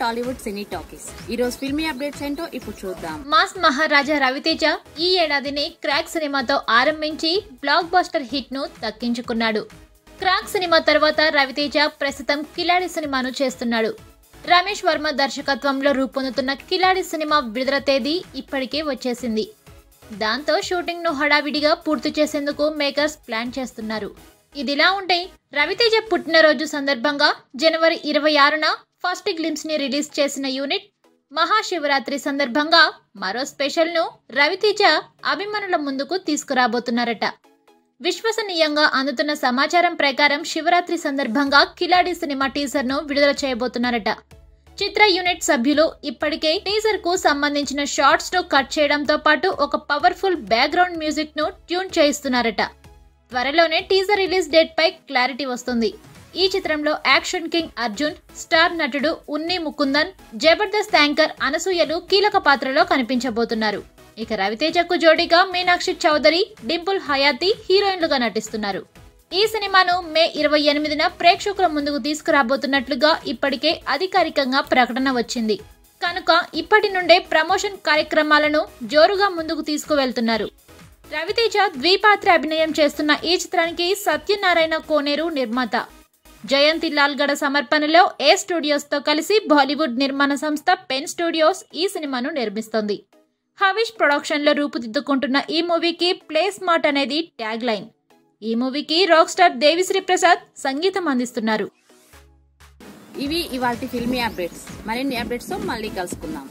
టాలీవుడ్ సినీ talkies ఈ రోజు filmy updates ఏంటో ఇప్పుడు చూద్దాం మాస్ మహారాజా రవితేజ ఈ ఏడాదినే క్రాక్ సినిమాతో ఆరంభించి బ్లాక్ బస్టర్ హిట్ ను దక్కించుకున్నాడు క్రాక్ సినిమా తర్వాత రవితేజ ప్రస్తుతం కిలాడి సినిమాను చేస్తున్నాడు రమేష్ వర్మ దర్శకత్వంలో రూపొందుతున్న కిలాడి సినిమా విడుదల తేదీ ఇప్పటికే వచ్చేసింది దాంతో షూటింగ్ ను హడావిడిగా పూర్తి చేసేందుకు మేకర్స్ ప్లాన్ చేస్తున్నారు ఇదిలా ఉంటే రవితేజ పుట్టిన రోజు సందర్భంగా జనవరి 26న ఫస్ట్ గ్లింప్స్ ని రిలీజ్ చేసిన యూనిట్ మహాశివరాత్రి సందర్భంగా మరో స్పెషల్ ను రవితేజ అభిమానుల ముందుకు తీసుకురాబోతున్నారట విశ్వసనీయంగా అందుతున్న సమాచారం ప్రకారం శివరాత్రి సందర్భంగా కిలాడి సినిమా టీజర్ ను విడుదల చేయబోతున్నారట చిత్ర యూనిట్ సభ్యులు ఇప్పటికే టీజర్ కు సంబంధించిన షాట్స్ ను కట్ చేయడంతో పాటు ఒక పవర్ఫుల్ బ్యాక్గ్రౌండ్ మ్యూజిక్ ను ట్యూన్ చేయిస్తున్నారట త్వరలోనే టీజర్ రిలీజ్ డేట్ పై క్లారిటీ వస్తుంది ఈ చిత్రంలో యాక్షన్ కింగ్ అర్జున్ స్టార్ నటుడు ఉన్ని ముకుందన్ జబర్దస్త్ యాంకర్ అనసూయలు కీలక పాత్రలో కనిపించబోతున్నారు ఇక రవితేజకు జోడీగా మీనాక్షి చౌదరి డింపుల్ హయాతి హీరోయిన్లుగా నటిస్తున్నారు ఈ సినిమాను మే 28న ప్రేక్షకుల ముందుకు తీసుకురాబోతున్నట్లుగా ఇప్పటికే అధికారికంగా ప్రకటన వచ్చింది కనుక ఇప్పటి నుండే ప్రమోషన్ కార్యక్రమాలను జోరుగా ముందుకు తీసుకువెళ్తున్నారు రవితేజ ద్విపాత్ర అభినయం చేస్తున్న ఈ చిత్రానికి సత్యనారాయణ కోనేరు నిర్మాత జయంతి లాల్గడ సమర్పణలో ఏ స్టూడియోస్ తో కలిసి బాలీవుడ్ నిర్మాణ సంస్థ పెన్ స్టూడియోస్ ఈ సినిమాను నిర్మిస్తుంది హవిష్ ప్రొడక్షన్ లో రూపుదిద్దుకుంటున్న ఈ మూవీకి ప్లే స్మార్ట్ అనేది ట్యాగ్ లైన్ ఈ మూవీకి రాక్ స్టార్ దేవిశ్రీ ప్రసాద్ సంగీతం అందిస్తున్నారు ఇవి ఇవాల్టి ఫిల్మీ అప్డేట్స్ మరిన్ని అప్డేట్స్ తో మళ్ళీ కలుసుకుందాం